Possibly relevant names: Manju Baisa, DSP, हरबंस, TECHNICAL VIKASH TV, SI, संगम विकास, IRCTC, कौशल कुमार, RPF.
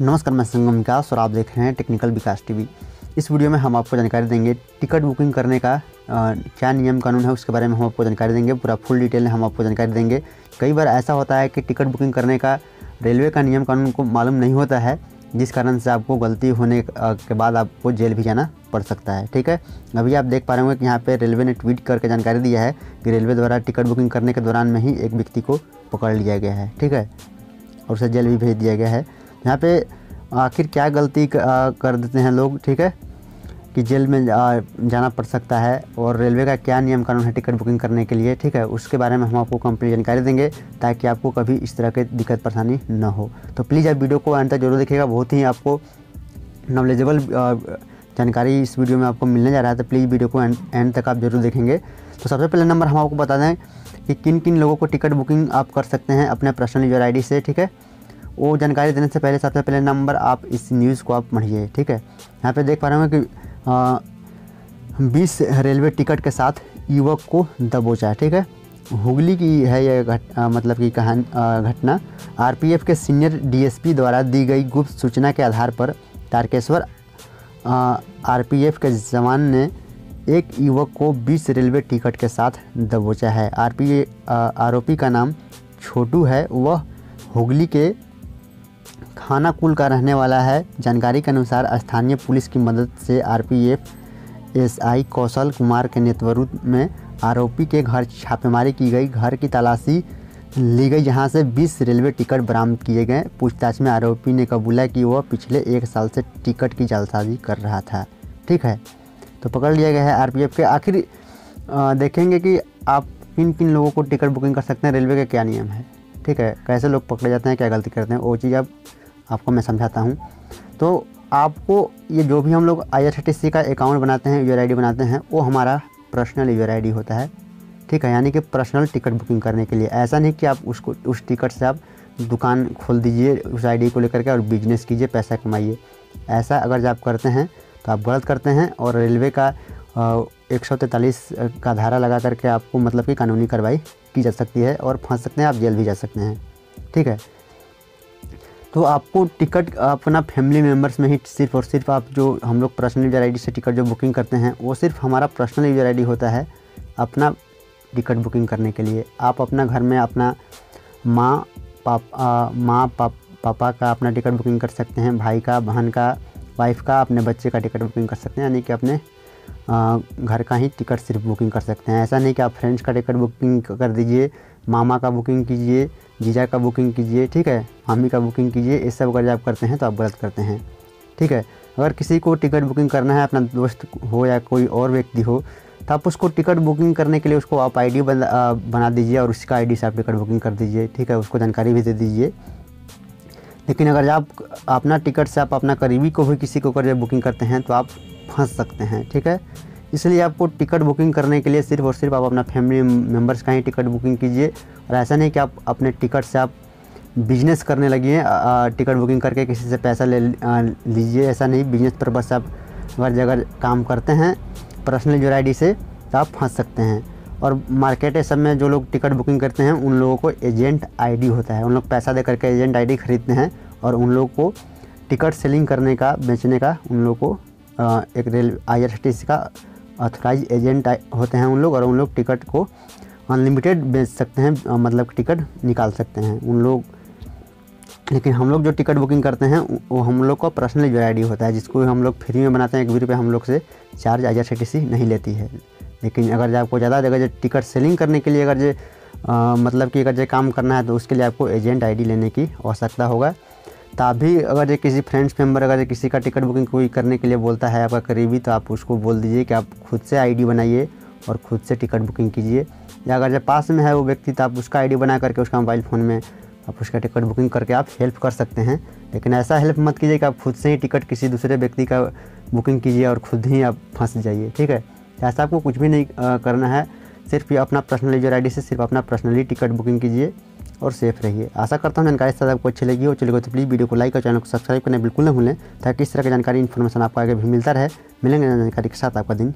नमस्कार, मैं संगम विकास और आप देख रहे हैं टेक्निकल विकास टीवी। इस वीडियो में हम आपको जानकारी देंगे टिकट बुकिंग करने का क्या नियम कानून है, उसके बारे में हम आपको जानकारी देंगे। पूरा फुल डिटेल में हम आपको जानकारी देंगे। कई बार ऐसा होता है कि टिकट बुकिंग करने का रेलवे का नियम कानून को मालूम नहीं होता है, जिस कारण से आपको गलती होने के बाद आपको जेल भी जाना पड़ सकता है। ठीक है, अभी आप देख पा रहे होंगे कि यहाँ पर रेलवे ने ट्वीट करके जानकारी दिया है कि रेलवे द्वारा टिकट बुकिंग करने के दौरान में ही एक व्यक्ति को पकड़ लिया गया है, ठीक है, और उसे जेल भी भेज दिया गया है। यहाँ पे आखिर क्या गलती कर देते हैं लोग, ठीक है, कि जेल में जाना पड़ सकता है, और रेलवे का क्या नियम कानून है टिकट बुकिंग करने के लिए, ठीक है, उसके बारे में हम आपको कंप्लीट जानकारी देंगे ताकि आपको कभी इस तरह की दिक्कत परेशानी न हो। तो प्लीज़ आप वीडियो को अंत तक जरूर देखिएगा। बहुत ही आपको नॉलेजेबल जानकारी इस वीडियो में आपको मिलने जा रहा है, तो प्लीज़ वीडियो को एंड तक आप जरूर देखेंगे। तो सबसे पहले नंबर हम आपको बता दें कि किन किन लोगों को टिकट बुकिंग आप कर सकते हैं अपने पर्सनल यूजर आई डी से, ठीक है। वो जानकारी देने से पहले सबसे पहले नंबर आप इस न्यूज़ को आप पढ़िए, ठीक है। यहाँ पे देख पा रहे होंगे कि 20 रेलवे टिकट के साथ युवक को दबोचा, ठीक है। हुगली की है यह मतलब कि घटना। आरपीएफ के सीनियर डीएसपी द्वारा दी गई गुप्त सूचना के आधार पर तारकेश्वर आरपीएफ के जवान ने एक युवक को 20 रेलवे टिकट के साथ दबोचा है। आरोपी का नाम छोटू है, वह हुगली के खानाकुल का रहने वाला है। जानकारी के अनुसार स्थानीय पुलिस की मदद से आरपीएफ एसआई कौशल कुमार के नेतृत्व में आरोपी के घर छापेमारी की गई, घर की तलाशी ली गई, जहां से 20 रेलवे टिकट बरामद किए गए। पूछताछ में आरोपी ने कबूला कि वह पिछले 1 साल से टिकट की जालसाजी कर रहा था, ठीक है। तो पकड़ लिया गया है आरपीएफ के। आखिर देखेंगे कि आप किन किन लोगों को टिकट बुकिंग कर सकते हैं, रेलवे के क्या नियम है, ठीक है, कैसे लोग पकड़े जाते हैं, क्या गलती करते हैं, वो चीज़ आपको मैं समझाता हूं। तो आपको ये जो भी हम लोग IRCTC का अकाउंट बनाते हैं, यूजर आईडी बनाते हैं, वो हमारा पर्सनल यूजर आईडी होता है, ठीक है, यानी कि पर्सनल टिकट बुकिंग करने के लिए। ऐसा नहीं कि आप उसको उस टिकट से आप दुकान खोल दीजिए उस आईडी को लेकर के और बिजनेस कीजिए, पैसा कमाइए। ऐसा अगर आप करते हैं तो आप गलत करते हैं, और रेलवे का 143 का धारा लगा करके आपको मतलब कि कानूनी कार्रवाई की जा सकती है और फंस सकते हैं, आप जेल भी जा सकते हैं, ठीक है। तो आपको टिकट अपना फैमिली मेम्बर्स में ही सिर्फ और सिर्फ आप जो हम लोग पर्सनल यूजर आईडी से टिकट जो बुकिंग करते हैं वो सिर्फ हमारा पर्सनल यूजर आईडी होता है अपना टिकट बुकिंग करने के लिए। आप अपना घर में अपना माँ पापा का अपना टिकट बुकिंग कर सकते हैं, भाई का, बहन का, वाइफ का, अपने बच्चे का टिकट बुकिंग कर सकते हैं, यानी कि अपने घर का ही टिकट सिर्फ बुकिंग कर सकते हैं। ऐसा नहीं कि आप फ्रेंड्स का टिकट बुकिंग कर दीजिए, मामा का बुकिंग कीजिए, जीजा का बुकिंग कीजिए, ठीक है, मामी का बुकिंग कीजिए, ये सब अगर आप करते हैं तो आप गलत करते हैं, ठीक है। अगर किसी को टिकट बुकिंग करना है, अपना दोस्त हो या कोई और व्यक्ति हो, तो आप उसको टिकट बुकिंग करने के लिए उसको आप आईडी बना दीजिए और उसका आईडी से आप टिकट बुकिंग कर दीजिए, ठीक है, उसको जानकारी भी दे दीजिए। लेकिन अगर आप अपना टिकट से आप अपना करीबी को भी किसी को अगर बुकिंग करते हैं तो आप फंस सकते हैं, ठीक है। इसलिए आपको टिकट बुकिंग करने के लिए सिर्फ और सिर्फ आप अपना फैमिली मेम्बर्स का ही टिकट बुकिंग कीजिए, और ऐसा नहीं कि आप अपने टिकट से आप बिजनेस करने लगिए, टिकट बुकिंग करके किसी से पैसा ले लीजिए, ऐसा नहीं। बिजनेस पर्पज से आप हर जगह काम करते हैं पर्सनल यूजर आई डी से तो आप फंस सकते हैं। और मार्केट सब में जो लोग टिकट बुकिंग करते हैं उन लोगों को एजेंट आई डी होता है, उन लोग पैसा दे करके एजेंट आई डी खरीदते हैं और उन लोग को टिकट सेलिंग करने का, बेचने का उन लोग को एक रेल IRCTC का ऑथराइज एजेंट होते हैं उन लोग, और उन लोग टिकट को अनलिमिटेड बेच सकते हैं, मतलब टिकट निकाल सकते हैं उन लोग। लेकिन हम लोग जो टिकट बुकिंग करते हैं वो हम लोग का पर्सनल यूजर आईडी होता है, जिसको हम लोग फ्री में बनाते हैं, 1 भी रुपये हम लोग से चार्ज IRCTC नहीं लेती है। लेकिन अगर आपको ज़्यादा जगह जो टिकट सेलिंग करने के लिए अगर जो मतलब कि अगर जो काम करना है तो उसके लिए आपको एजेंट आई डी लेने की आवश्यकता होगा। तभी अगर किसी फ्रेंड्स मेंबर अगर किसी का टिकट बुकिंग कोई करने के लिए बोलता है आपका करीबी, तो आप उसको बोल दीजिए कि आप खुद से आईडी बनाइए और खुद से टिकट बुकिंग कीजिए, या अगर जब पास में है वो व्यक्ति तो आप उसका आईडी बना करके उसका मोबाइल फ़ोन में आप उसका टिकट बुकिंग करके आप हेल्प कर सकते हैं। लेकिन ऐसा हेल्प मत कीजिए कि आप खुद से ही टिकट किसी दूसरे व्यक्ति का बुकिंग कीजिए और खुद ही आप फंस जाइए, ठीक है। ऐसा आपको कुछ भी नहीं करना है, सिर्फ अपना पर्सनल यूजर आई डी से सिर्फ अपना पर्सनली टिकट बुकिंग कीजिए और सेफ रहिए। आशा करता हूँ जानकारी शायद आपको अच्छी लगी हो। चलिए तो प्लीज़ वीडियो को लाइक और चैनल को सब्सक्राइब करना बिल्कुल न भूलें, ताकि इस तरह की जानकारी इन्फॉर्मेशन आपको आगे भी मिलता रहे। मिलेंगे जानकारी के साथ, आपका दिन